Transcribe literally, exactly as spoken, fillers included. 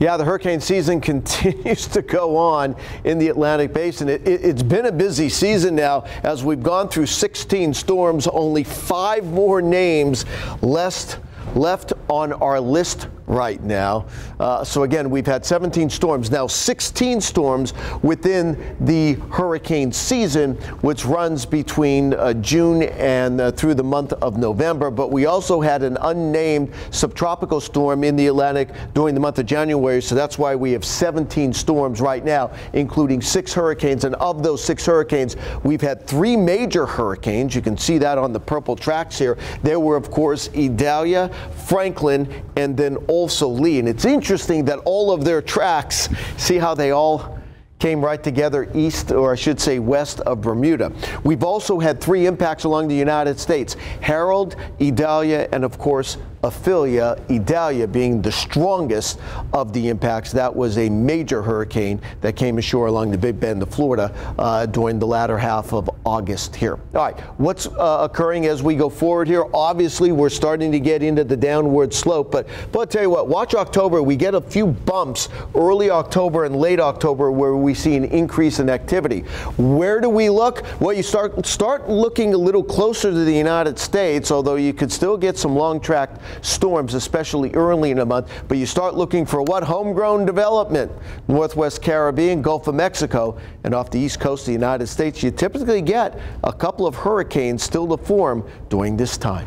Yeah, the hurricane season continues to go on in the Atlantic Basin. It, it, it's been a busy season now as we've gone through sixteen storms, only five more names left left on our list right now. Uh, so again, we've had seventeen storms, now sixteen storms within the hurricane season, which runs between uh, June and uh, through the month of November. But we also had an unnamed subtropical storm in the Atlantic during the month of January. So that's why we have seventeen storms right now, including six hurricanes. And of those six hurricanes, we've had three major hurricanes. You can see that on the purple tracks here. There were, of course, Idalia, Franklin, and then also Lee. And it's interesting that all of their tracks, see how they all came right together east, or I should say west of Bermuda. We've also had three impacts along the United States: Harold, Idalia, and of course Ophelia, Idalia being the strongest of the impacts. That was a major hurricane that came ashore along the Big Bend of Florida uh, during the latter half of August here. All right, what's uh, occurring as we go forward here? Obviously, we're starting to get into the downward slope, but, but I'll tell you what, watch October. We get a few bumps early October and late October where we We see an increase in activity. Where do we look? Well, you start start looking a little closer to the United States, although you could still get some long-tracked storms, especially early in the month. But you start looking for what? Homegrown development. Northwest Caribbean, Gulf of Mexico, and off the east coast of the United States, you typically get a couple of hurricanes still to form during this time.